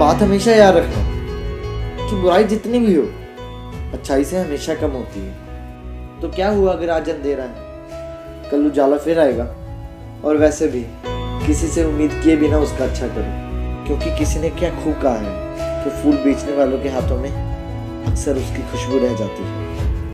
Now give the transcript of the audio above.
बात हमेशा याद रखना कि बुराई जितनी भी हो अच्छाई से हमेशा कम होती है। तो क्या हुआ अगर आज अंधेरा है, कल उजाला फिर आएगा। और वैसे भी किसी से उम्मीद किए बिना उसका अच्छा करो, क्योंकि किसी ने क्या खूब कहा है कि फूल बेचने वालों के हाथों में अक्सर उसकी खुशबू रह जाती है।